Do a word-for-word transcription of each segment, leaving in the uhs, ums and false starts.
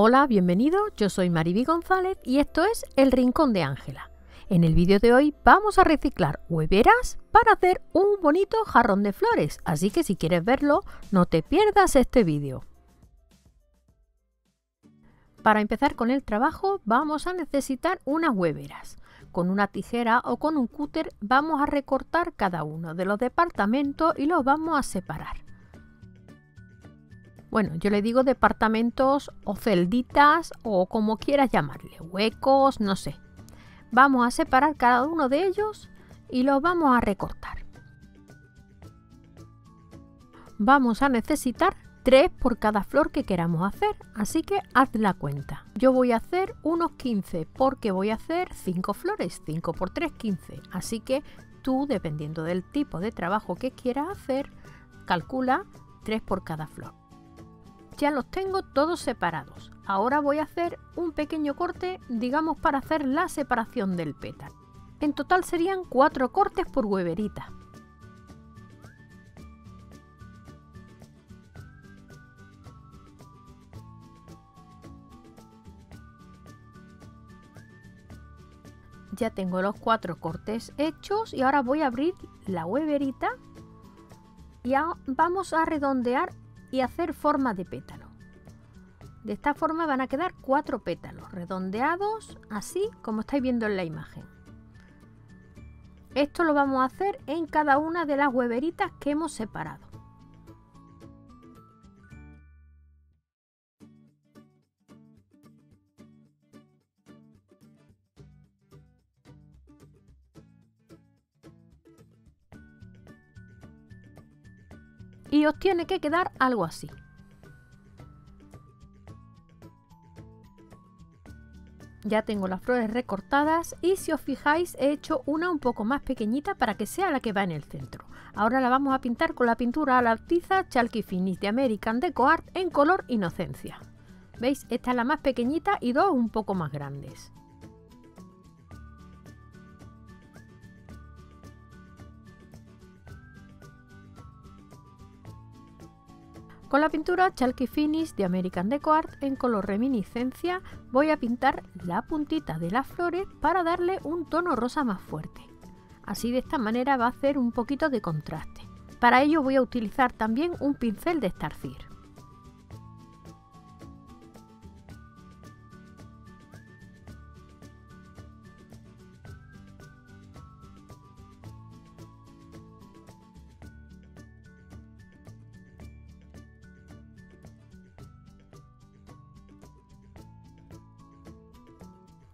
Hola, bienvenido, yo soy Marivi González y esto es El Rincón de Ángela. En el vídeo de hoy vamos a reciclar hueveras para hacer un bonito jarrón de flores, así que si quieres verlo, no te pierdas este vídeo. Para empezar con el trabajo vamos a necesitar unas hueveras. Con una tijera o con un cúter vamos a recortar cada uno de los departamentos y los vamos a separar. Bueno, yo le digo departamentos o celditas o como quieras llamarle, huecos, no sé. Vamos a separar cada uno de ellos y los vamos a recortar. Vamos a necesitar tres por cada flor que queramos hacer, así que haz la cuenta. Yo voy a hacer unos quince porque voy a hacer cinco flores, cinco por tres, quince. Así que tú, dependiendo del tipo de trabajo que quieras hacer, calcula tres por cada flor. Ya los tengo todos separados. Ahora voy a hacer un pequeño corte, digamos, para hacer la separación del pétalo. En total serían cuatro cortes por hueverita. Ya tengo los cuatro cortes hechos y ahora voy a abrir la hueverita y vamos a redondear y hacer forma de pétalo. De esta forma van a quedar cuatro pétalos redondeados, así como estáis viendo en la imagen. Esto lo vamos a hacer en cada una de las hueveritas que hemos separado. Y os tiene que quedar algo así. Ya tengo las flores recortadas y si os fijáis he hecho una un poco más pequeñita para que sea la que va en el centro. Ahora la vamos a pintar con la pintura a la tiza Chalky Finish de American Deco Art en color Inocencia. ¿Veis? Esta es la más pequeñita y dos un poco más grandes. Con la pintura Chalky Finish de American Deco Art en color Reminiscencia voy a pintar la puntita de las flores para darle un tono rosa más fuerte. Así de esta manera va a hacer un poquito de contraste. Para ello voy a utilizar también un pincel de estarcir.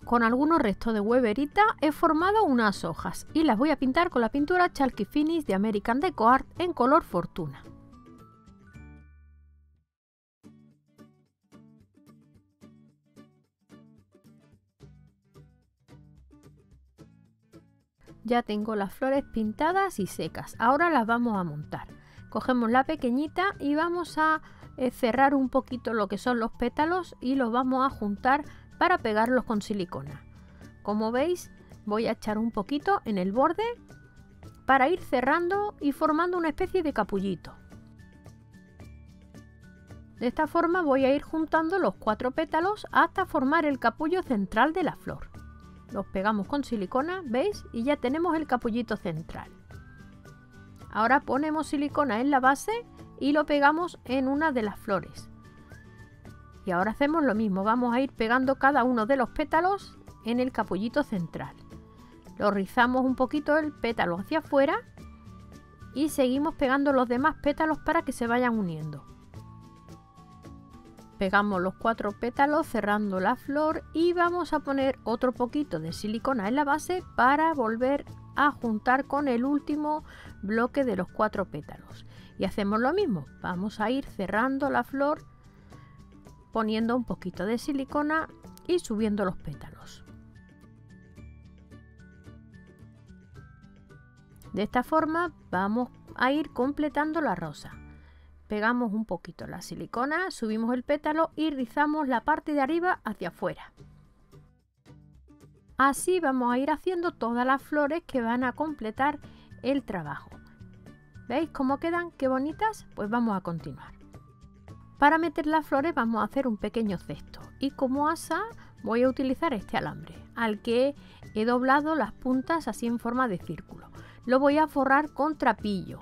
Con algunos restos de hueverita he formado unas hojas y las voy a pintar con la pintura Chalky Finish de American Deco Art en color Fortuna. Ya tengo las flores pintadas y secas, ahora las vamos a montar. Cogemos la pequeñita y vamos a cerrar un poquito lo que son los pétalos y los vamos a juntar para pegarlos con silicona. Como veis, voy a echar un poquito en el borde para ir cerrando y formando una especie de capullito. De esta forma voy a ir juntando los cuatro pétalos hasta formar el capullo central de la flor. Los pegamos con silicona, ¿veis? Y ya tenemos el capullito central. Ahora ponemos silicona en la base y lo pegamos en una de las flores. Y ahora hacemos lo mismo, vamos a ir pegando cada uno de los pétalos en el capullito central. Lo rizamos un poquito el pétalo hacia afuera y seguimos pegando los demás pétalos para que se vayan uniendo. Pegamos los cuatro pétalos cerrando la flor y vamos a poner otro poquito de silicona en la base para volver a juntar con el último bloque de los cuatro pétalos. Y hacemos lo mismo, vamos a ir cerrando la flor poniendo un poquito de silicona y subiendo los pétalos. De esta forma vamos a ir completando la rosa. Pegamos un poquito la silicona, subimos el pétalo y rizamos la parte de arriba hacia afuera. Así vamos a ir haciendo todas las flores que van a completar el trabajo. ¿Veis cómo quedan? ¿Qué bonitas? Pues vamos a continuar. Para meter las flores vamos a hacer un pequeño cesto y como asa voy a utilizar este alambre al que he doblado las puntas así en forma de círculo. Lo voy a forrar con trapillo.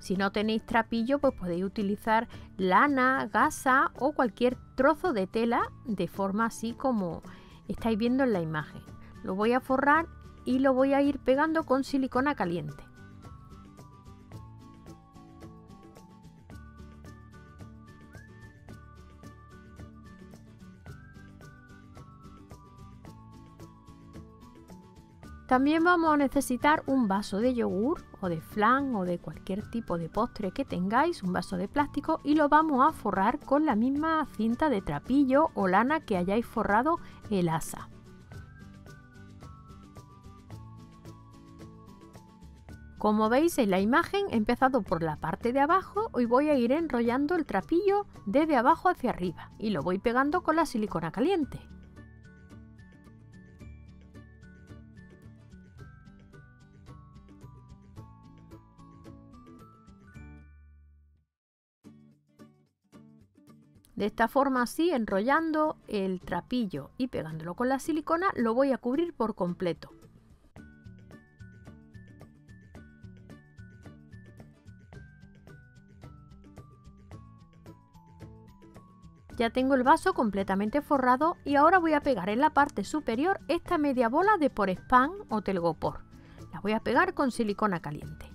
Si no tenéis trapillo, pues podéis utilizar lana, gasa o cualquier trozo de tela de forma así como estáis viendo en la imagen. Lo voy a forrar y lo voy a ir pegando con silicona caliente. También vamos a necesitar un vaso de yogur o de flan o de cualquier tipo de postre que tengáis, un vaso de plástico, y lo vamos a forrar con la misma cinta de trapillo o lana que hayáis forrado el asa. Como veis en la imagen, he empezado por la parte de abajo y voy a ir enrollando el trapillo desde abajo hacia arriba y lo voy pegando con la silicona caliente. De esta forma, así, enrollando el trapillo y pegándolo con la silicona, lo voy a cubrir por completo. Ya tengo el vaso completamente forrado y ahora voy a pegar en la parte superior esta media bola de porexpan o telgopor. La voy a pegar con silicona caliente.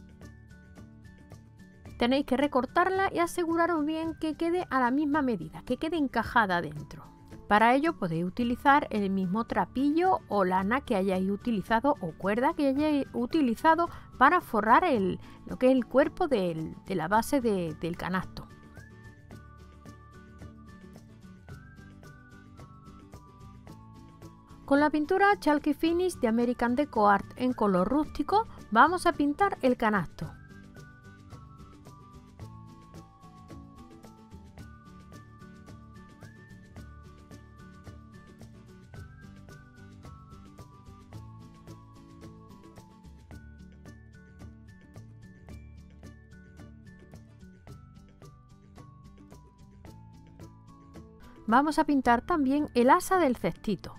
Tenéis que recortarla y aseguraros bien que quede a la misma medida, que quede encajada dentro. Para ello podéis utilizar el mismo trapillo o lana que hayáis utilizado o cuerda que hayáis utilizado para forrar el, lo que es el cuerpo del, de la base de, del canasto. Con la pintura Chalky Finish de American Deco Art en color rústico vamos a pintar el canasto. Vamos a pintar también el asa del cestito.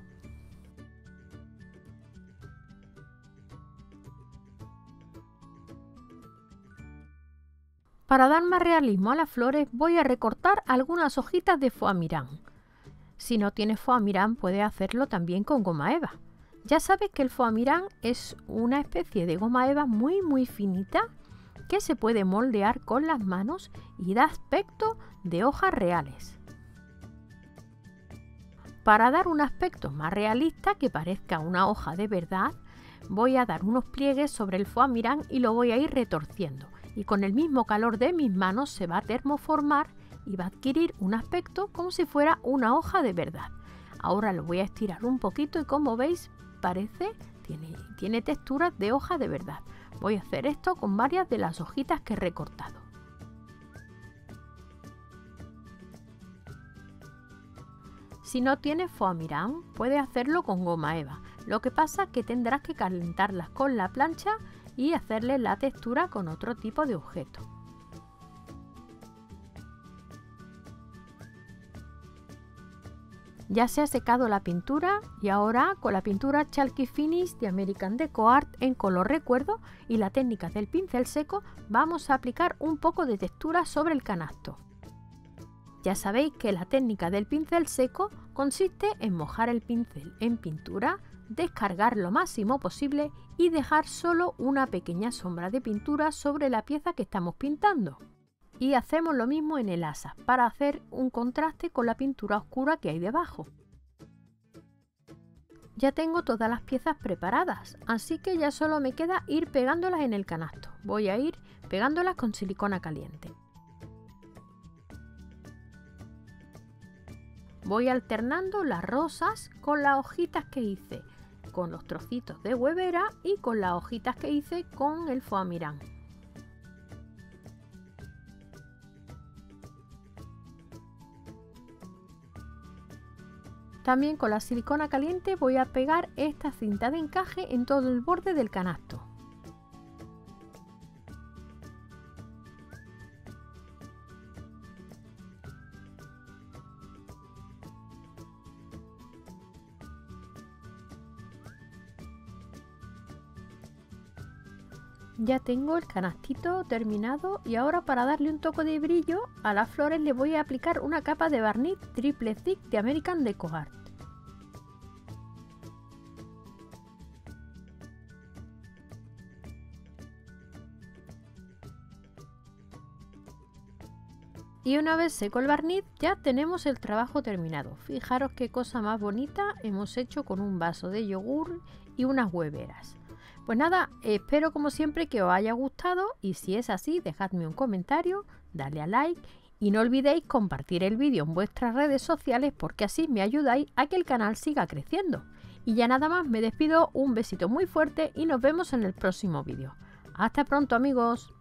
Para dar más realismo a las flores voy a recortar algunas hojitas de foamirán. Si no tienes foamirán puedes hacerlo también con goma eva. Ya sabes que el foamirán es una especie de goma eva muy muy finita que se puede moldear con las manos y da aspecto de hojas reales. Para dar un aspecto más realista, que parezca una hoja de verdad, voy a dar unos pliegues sobre el foamirán y lo voy a ir retorciendo. Y con el mismo calor de mis manos se va a termoformar y va a adquirir un aspecto como si fuera una hoja de verdad. Ahora lo voy a estirar un poquito y como veis parece, tiene, tiene texturas de hoja de verdad. Voy a hacer esto con varias de las hojitas que he recortado. Si no tienes foamirán, puedes hacerlo con goma eva. Lo que pasa es que tendrás que calentarlas con la plancha y hacerle la textura con otro tipo de objeto. Ya se ha secado la pintura y ahora con la pintura Chalky Finish de American Deco Art en color recuerdo y la técnica del pincel seco vamos a aplicar un poco de textura sobre el canasto. Ya sabéis que la técnica del pincel seco consiste en mojar el pincel en pintura, descargar lo máximo posible y dejar solo una pequeña sombra de pintura sobre la pieza que estamos pintando. Y hacemos lo mismo en el asa para hacer un contraste con la pintura oscura que hay debajo. Ya tengo todas las piezas preparadas, así que ya solo me queda ir pegándolas en el canasto. Voy a ir pegándolas con silicona caliente. Voy alternando las rosas con las hojitas que hice, con los trocitos de huevera y con las hojitas que hice con el foamirán. También con la silicona caliente voy a pegar esta cinta de encaje en todo el borde del canasto. Ya tengo el canastito terminado y ahora, para darle un toque de brillo a las flores, le voy a aplicar una capa de barniz triple thick de American Deco Art. Y una vez seco el barniz ya tenemos el trabajo terminado. Fijaros qué cosa más bonita hemos hecho con un vaso de yogur y unas hueveras. Pues nada, espero como siempre que os haya gustado y si es así dejadme un comentario, dadle a like y no olvidéis compartir el vídeo en vuestras redes sociales porque así me ayudáis a que el canal siga creciendo. Y ya nada más, me despido, un besito muy fuerte y nos vemos en el próximo vídeo. Hasta pronto amigos.